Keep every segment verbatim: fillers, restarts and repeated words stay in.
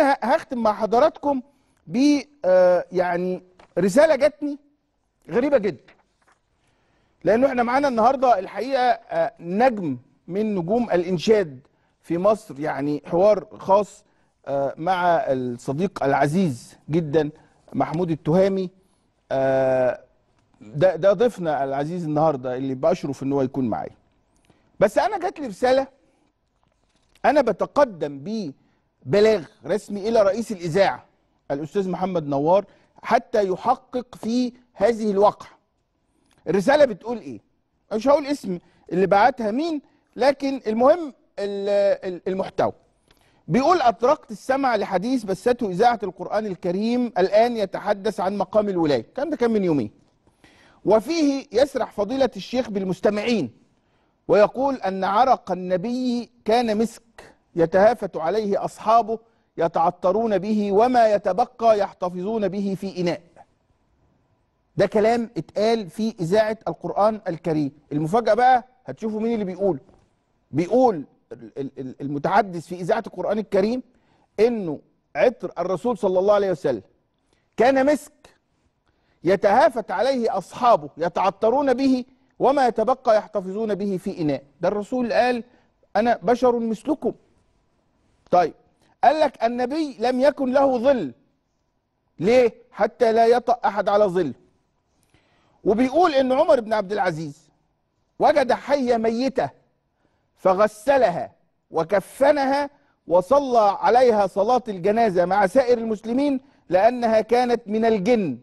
انا هختم مع حضراتكم ب يعني رساله جاتني غريبه جدا، لانه احنا معانا النهارده الحقيقه نجم من نجوم الانشاد في مصر، يعني حوار خاص مع الصديق العزيز جدا محمود التهامي. ده ده ضيفنا العزيز النهارده اللي بأشرف ان هو يكون معايا. بس انا جات لي رساله انا بتقدم ببلاغ رسمي الى رئيس الاذاعه الاستاذ محمد نوار حتى يحقق في هذه الواقعه. الرساله بتقول ايه؟ مش هقول اسم اللي بعتها مين، لكن المهم المحتوى بيقول: أطرقت السمع لحديث بثته إذاعة القرآن الكريم الآن يتحدث عن مقام الولاية. الكلام ده كان من يومين. وفيه يسرح فضيلة الشيخ بالمستمعين ويقول أن عرق النبي كان مسك يتهافت عليه أصحابه يتعطرون به وما يتبقى يحتفظون به في إناء. ده كلام اتقال في إذاعة القرآن الكريم. المفاجأة بقى هتشوفوا مين اللي بيقول. بيقول المتحدث في إذاعة القرآن الكريم إنه عطر الرسول صلى الله عليه وسلم كان مسك يتهافت عليه أصحابه يتعطرون به وما يتبقى يحتفظون به في إناء. ده الرسول قال أنا بشر مثلكم. طيب قال لك النبي لم يكن له ظل، ليه؟ حتى لا يطأ أحد على ظله. وبيقول إن عمر بن عبد العزيز وجد حية ميتة فغسلها وكفنها وصلى عليها صلاة الجنازة مع سائر المسلمين لأنها كانت من الجن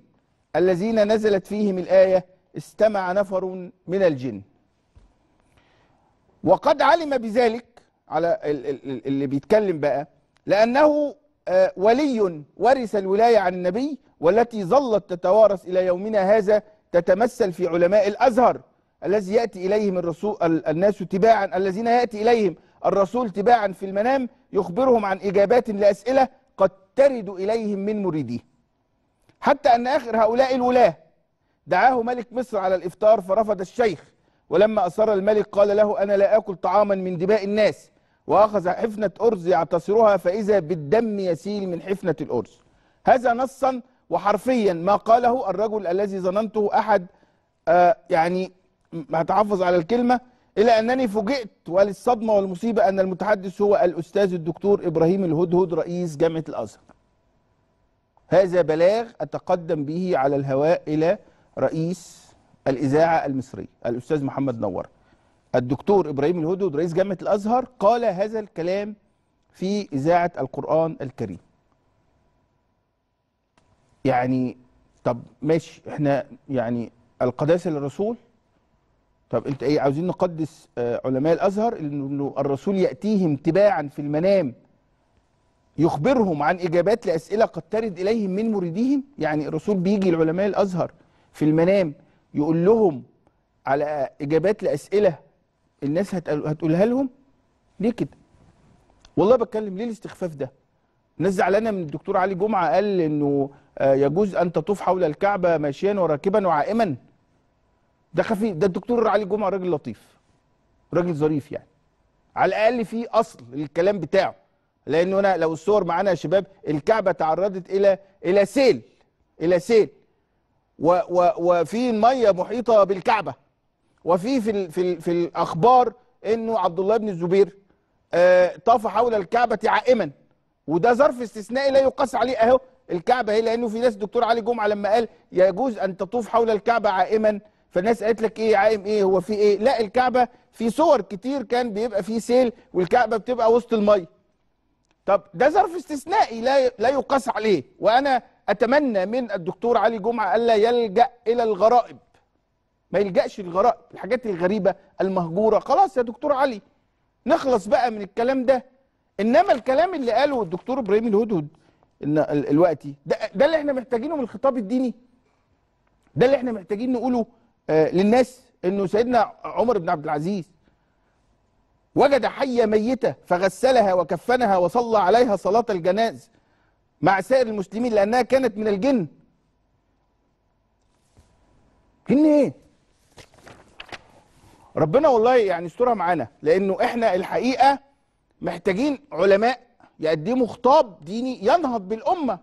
الذين نزلت فيهم الآية استمع نفر من الجن. وقد علم بذلك على اللي بيتكلم بقى لأنه ولي ورث الولاية عن النبي والتي ظلت تتوارث إلى يومنا هذا، تتمثل في علماء الأزهر الذي يأتي إليهم الرسول الناس تباعا، الذين يأتي إليهم الرسول تباعا في المنام يخبرهم عن إجابات لأسئلة قد ترد إليهم من مريديه. حتى أن آخر هؤلاء الولاة دعاه ملك مصر على الإفطار فرفض الشيخ، ولما أصر الملك قال له أنا لا آكل طعاما من دماء الناس، وأخذ حفنة أرز يعتصرها فإذا بالدم يسيل من حفنة الأرز. هذا نصا وحرفيا ما قاله الرجل الذي ظننته أحد آه يعني هتحافظ على الكلمة، إلى أنني فوجئت وللصدمة والمصيبة أن المتحدث هو الأستاذ الدكتور إبراهيم الهدهد رئيس جامعة الأزهر. هذا بلاغ أتقدم به على الهواء إلى رئيس الإذاعة المصرية الأستاذ محمد نور. الدكتور إبراهيم الهدهد رئيس جامعة الأزهر قال هذا الكلام في إذاعة القرآن الكريم. يعني طب ماشي، إحنا يعني القداسة للرسول، طب انت ايه عاوزين نقدس علماء الازهر؟ انه الرسول ياتيهم تباعا في المنام يخبرهم عن اجابات لاسئله قد ترد اليهم من مريديهم. يعني الرسول بيجي لعلماء الازهر في المنام يقول لهم على اجابات لاسئله الناس هتقولها لهم؟ ليه كده؟ والله بتكلم، ليه الاستخفاف ده؟ الناس زعلانه من الدكتور علي جمعه قال انه يجوز ان تطوف حول الكعبه ماشيا وراكبا وعائما. ده خفيف، ده الدكتور علي جمعه راجل لطيف، راجل ظريف، يعني على الاقل في اصل للكلام بتاعه. لانه انا لو الصور معانا يا شباب، الكعبه تعرضت الى الى سيل الى سيل و و وفي ميه محيطه بالكعبه، وفي في ال في, ال في الاخبار انه عبد الله بن الزبير آه طاف حول الكعبه عائما، وده ظرف استثنائي لا يقاس عليه اهو الكعبه اهي. لانه في ناس الدكتور علي جمعه لما قال يجوز ان تطوف حول الكعبه عائما، فالناس قالت لك ايه عايم ايه هو في ايه؟ لا، الكعبه في صور كتير كان بيبقى فيه سيل والكعبه بتبقى وسط الميه. طب ده ظرف استثنائي لا لا يقاس عليه، وانا اتمنى من الدكتور علي جمعه الا يلجا الى الغرائب. ما يلجاش للغرائب، الحاجات الغريبه المهجوره. خلاص يا دكتور علي نخلص بقى من الكلام ده. انما الكلام اللي قاله الدكتور ابراهيم الهدهد دلوقتي ده, ده اللي احنا محتاجينه من الخطاب الديني، ده اللي احنا محتاجين نقوله للناس. انه سيدنا عمر بن عبد العزيز وجد حية ميتة فغسلها وكفنها وصلى عليها صلاة الجناز مع سائر المسلمين لأنها كانت من الجن. جن ايه؟ ربنا والله يعني يسترها معانا، لأنه احنا الحقيقة محتاجين علماء يقدموا خطاب ديني ينهض بالأمة.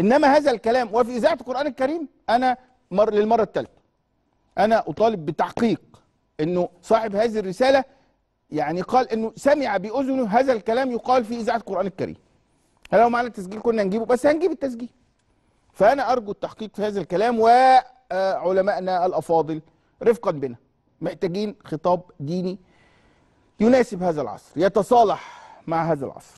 إنما هذا الكلام وفي إذاعة القرآن الكريم أنا مر للمرة الثالثة أنا أطالب بتحقيق إنه صاحب هذه الرسالة يعني قال إنه سمع بأذنه هذا الكلام يقال في إذاعة القرآن الكريم. لو معنا التسجيل كنا نجيبه، بس هنجيب التسجيل. فأنا أرجو التحقيق في هذا الكلام، وعلمائنا الأفاضل رفقا بنا محتاجين خطاب ديني يناسب هذا العصر، يتصالح مع هذا العصر.